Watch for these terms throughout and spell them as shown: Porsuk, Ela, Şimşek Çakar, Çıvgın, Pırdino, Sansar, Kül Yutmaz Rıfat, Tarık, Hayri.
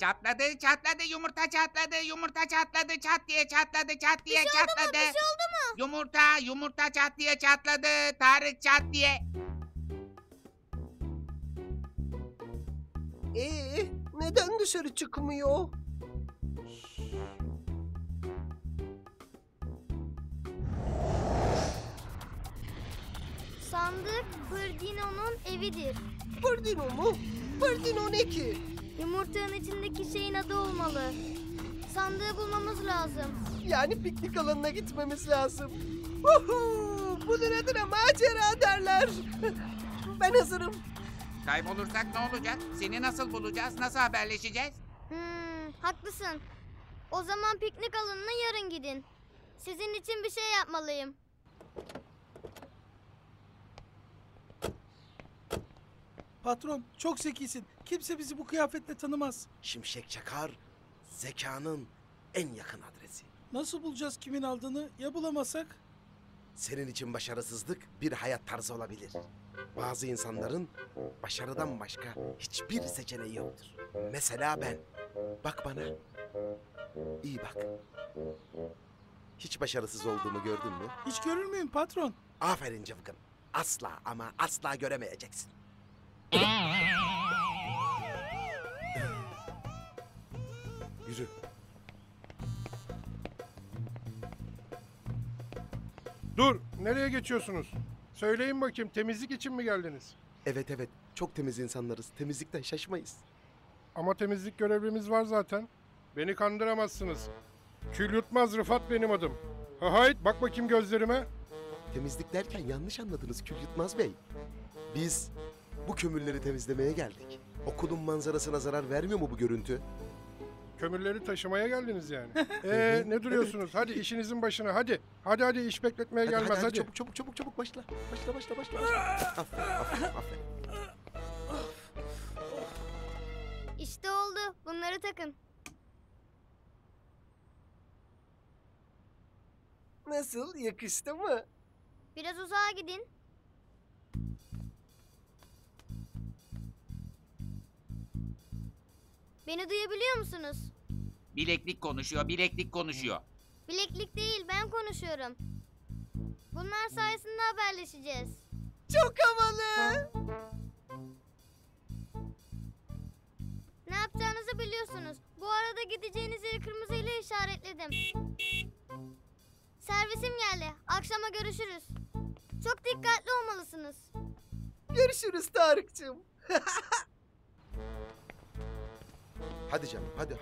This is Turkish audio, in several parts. Çatladı, çatladı, yumurta çatladı, yumurta çatladı, çat diye çatladı, çat diye çatladı. Bir şey oldu mu? Bir şey oldu mu? Yumurta çat diye çatladı, Tarık çat diye. Neden dışarı çıkmıyor? Sandık Pırdino'nun evidir. Pırdino mu? Pırdino ne ki? Yumurtanın içindeki şeyin adı olmalı. Sandığı bulmamız lazım. Yani piknik alanına gitmemiz lazım. Bunun adına macera derler. Ben hazırım. Kaybolursak ne olacak? Seni nasıl bulacağız? Nasıl haberleşeceğiz? Haklısın. O zaman piknik alanına yarın gidin. Sizin için bir şey yapmalıyım. Patron, çok zekisin. Kimse bizi bu kıyafetle tanımaz. Şimşek Çakar, zekanın en yakın adresi. Nasıl bulacağız kimin aldığını? Ya bulamasak? Senin için başarısızlık bir hayat tarzı olabilir. Bazı insanların başarıdan başka hiçbir seçeneği yoktur. Mesela ben. Bak bana. İyi bak. Hiç başarısız olduğumu gördün mü? Hiç görür müyüm patron? Aferin Çıvgın. Asla ama asla göremeyeceksin. Yürü. Dur, nereye geçiyorsunuz? Söyleyin bakayım, temizlik için mi geldiniz? Evet, çok temiz insanlarız. Temizlikten şaşmayız. Ama temizlik görevlimiz var zaten. Beni kandıramazsınız. Kül Yutmaz Rıfat benim adım. Hayt, bak bakayım gözlerime. Temizlik derken yanlış anladınız Kül Yutmaz Bey. Biz bu kömürleri temizlemeye geldik. Okulun manzarasına zarar vermiyor mu bu görüntü? Kömürleri taşımaya geldiniz yani. Ne duruyorsunuz? Hadi işinizin başına hadi. Hadi iş bekletmeye gelmez hadi. Çabuk başla. Başla. Aferin. İşte oldu. Bunları takın. Nasıl? Yakıştı mı? Biraz uzağa gidin. Beni duyabiliyor musunuz? Bileklik konuşuyor. Bileklik değil, ben konuşuyorum. Bunlar sayesinde haberleşeceğiz. Çok havalı. Ne yapacağınızı biliyorsunuz. Bu arada gideceğiniz yeri kırmızıyla işaretledim. Servisim geldi. Akşama görüşürüz. Çok dikkatli olmalısınız. Görüşürüz Tarık'cığım. Hadi canım, hadi.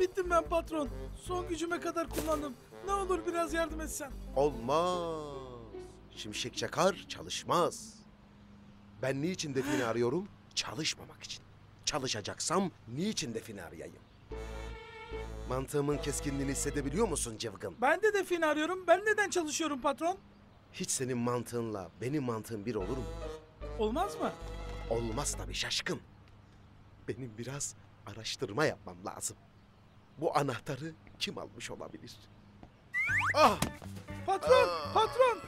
Bittim ben patron. Son gücüme kadar kullandım. Ne olur biraz yardım etsen. Olmaz. Şimşek Çakar çalışmaz. Ben niçin define arıyorum? Çalışmamak için. Çalışacaksam niçin define arayayım? Mantığımın keskinliğini hissedebiliyor musun Çıvgın? Ben de define arıyorum. Ben neden çalışıyorum patron? Hiç senin mantığınla benim mantığım bir olur mu? Olmaz mı? Olmaz tabii şaşkın. Benim biraz araştırma yapmam lazım. Bu anahtarı kim almış olabilir? Ah! Patron! Patron!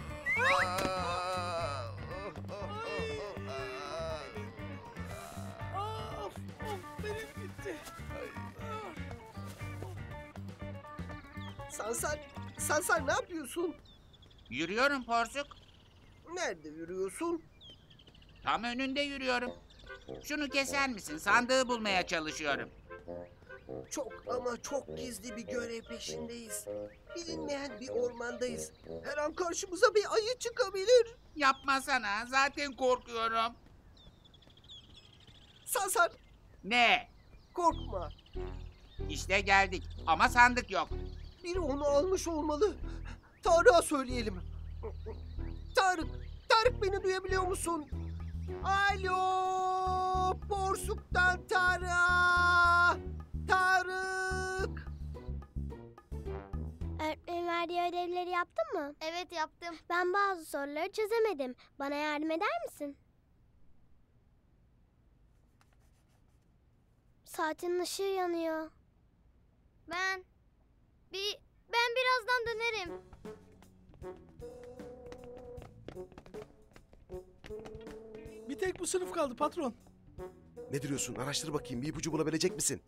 Benim gitti. Sansar ne yapıyorsun? Yürüyorum Porsuk. Nerede yürüyorsun? Tam önünde yürüyorum. Şunu keser misin? Sandığı bulmaya çalışıyorum. Çok ama çok gizli bir görev peşindeyiz. Bilinmeyen bir ormandayız. Her an karşımıza bir ayı çıkabilir. Yapmasana. Zaten korkuyorum. Sansar. Ne? Korkma. İşte geldik. Ama sandık yok. Biri onu almış olmalı. Tarık'a söyleyelim. Tarık beni duyabiliyor musun? Alo, Porsuk'tan Tarık. Tarık. Öğretmenin verdiği ödevleri yaptın mı? Evet yaptım. Ben bazı soruları çözemedim. Bana yardım eder misin? Saatin ışığı yanıyor. Ben birazdan dönerim. tek bu sınıf kaldı patron. Ne duruyorsun? Araştır bakayım. Bir ipucu bulabilecek misin?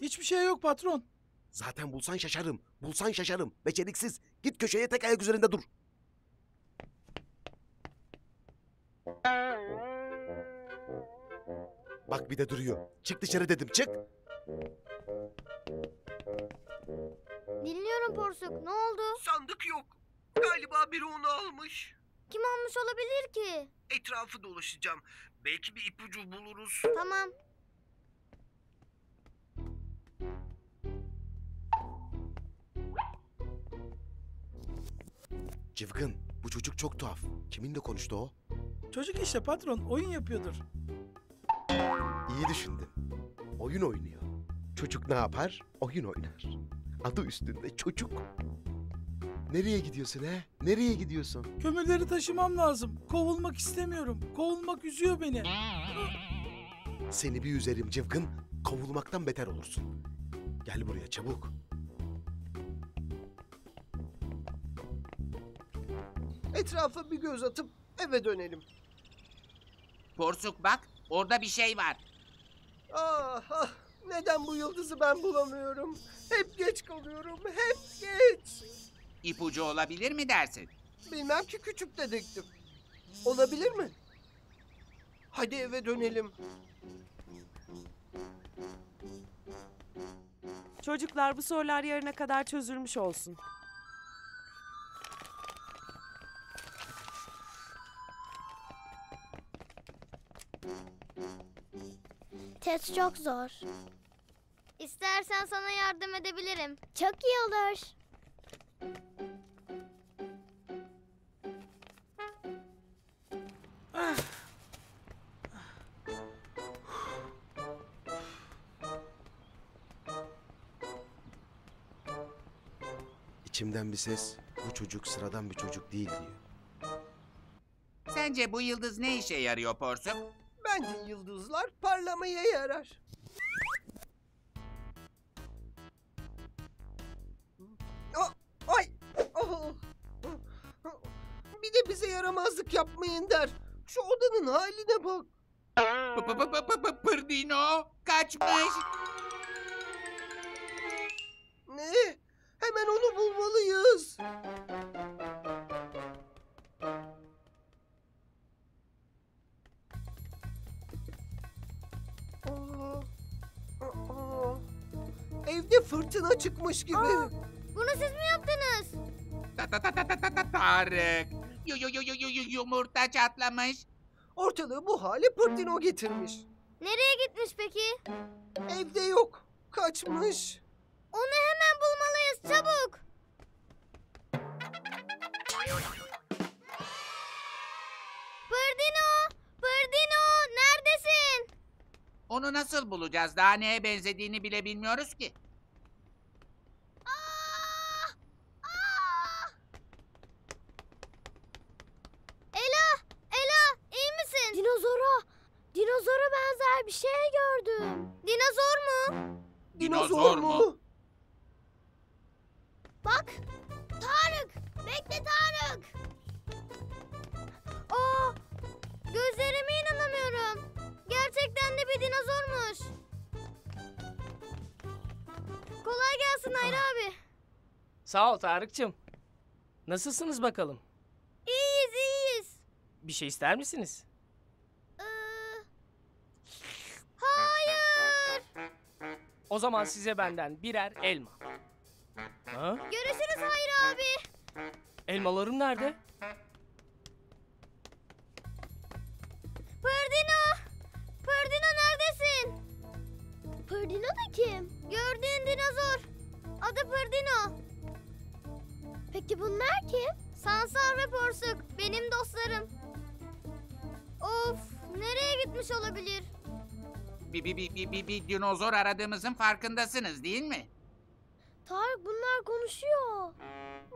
Hiçbir şey yok patron. Zaten bulsan şaşarım. Bulsan şaşarım. Beceriksiz. Git köşeye tek ayak üzerinde dur. Bak bir de duruyor. Çık dışarı dedim. Çık. Dinliyorum Porsuk. Ne oldu? Sandık yok. Galiba biri onu almış. Kim almış olabilir ki? Etrafı dolaşacağım. Belki bir ipucu buluruz. Tamam. Çıvgın, bu çocuk çok tuhaf. Kiminle konuştu o? Çocuk işte patron, oyun yapıyordur. İyi düşündün. Oyun oynuyor. Çocuk ne yapar? Oyun oynar. Adı üstünde çocuk. Nereye gidiyorsun he? Nereye gidiyorsun? Kömürleri taşımam lazım. Kovulmak istemiyorum. Kovulmak üzüyor beni. Seni bir üzerim Çıvgın. Kovulmaktan beter olursun. Gel buraya çabuk. Etrafa bir göz atıp eve dönelim. Porsuk bak, orada bir şey var. Ah, neden bu yıldızı ben bulamıyorum? Hep geç kalıyorum, hep geç. İpucu olabilir mi dersin? Bilmem ki küçük dedektif. Olabilir mi? Hadi eve dönelim. Çocuklar, bu sorular yarına kadar çözülmüş olsun. Test çok zor. İstersen sana yardım edebilirim. Çok iyi olur. İçimden bir ses, bu çocuk sıradan bir çocuk değil diyor. Sence bu yıldız ne işe yarıyor Porsuk? Bence yıldızlar parlamaya yarar. Ay! Bir de bize yaramazlık yapmayın der. Şu odanın haline bak. Pırdino kaçmış. Ne? Hemen onu bulmalıyız. Evde fırtına çıkmış gibi. Aa, bunu siz mi yaptınız? Tarık. Yumurta çatlamış. Ortalığı bu hale Pırdino getirmiş. Nereye gitmiş peki? Evde yok. Kaçmış. Onu hemen bulmalıyız. Çabuk. Pırdino. Pırdino. Neredesin? Onu nasıl bulacağız? Daha neye benzediğini bile bilmiyoruz ki. Dinozora benzer bir şey gördüm. Dinozor mu? Dinozor mu? Bak! Tarık! Bekle Tarık! Aa! Gözlerime inanamıyorum. Gerçekten de bir dinozormuş. Kolay gelsin Hayri abi. Sağ ol Tarık'cığım. Nasılsınız bakalım? İyiyiz, iyiyiz. Bir şey ister misiniz? O zaman size benden birer elma. Ha? Görüşürüz Hayri abi. Elmalarım nerede? Pırdino! Pırdino neredesin? Pırdino da kim? Gördüğün dinozor. Adı Pırdino. Peki bunlar kim? Sansar ve Porsuk. Benim dostlarım. Of! Nereye gitmiş olabilir? Bir dinozor aradığımızın farkındasınız değil mi? Tarık bunlar konuşuyor.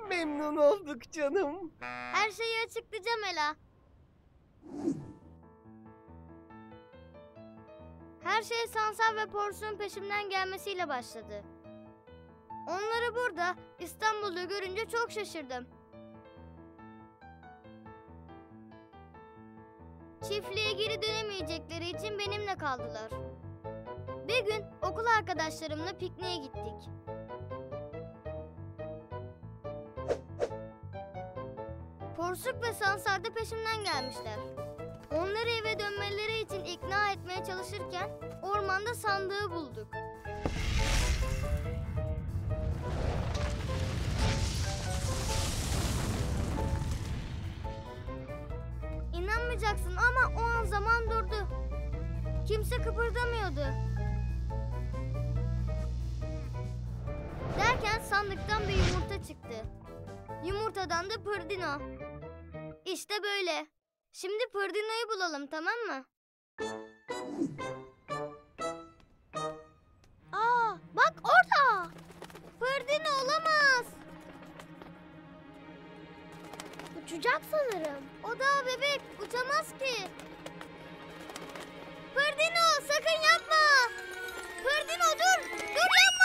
Memnun olduk canım. Her şeyi açıklayacağım Ela. Her şey Sansar ve Porsuk'un peşimden gelmesiyle başladı. Onları burada, İstanbul'da görünce çok şaşırdım. Çiftliğe geri dönemeyecekleri için benimle kaldılar. Bir gün okul arkadaşlarımla pikniğe gittik. Porsuk ve Sansar da peşimden gelmişler. Onları eve dönmeleri için ikna etmeye çalışırken ormanda sandığı bulduk. İnanmayacaksın ama o an zaman durdu. Kimse kıpırdamıyordu. Derken sandıktan bir yumurta çıktı. Yumurtadan da Pırdino. İşte böyle. Şimdi Pırdino'yu bulalım, tamam mı? Aa, bak orada. Pırdino olamaz. Uçacak sanırım. O da bebek, uçamaz ki. Pırdino sakın yapma. Pırdino dur, dur yapma.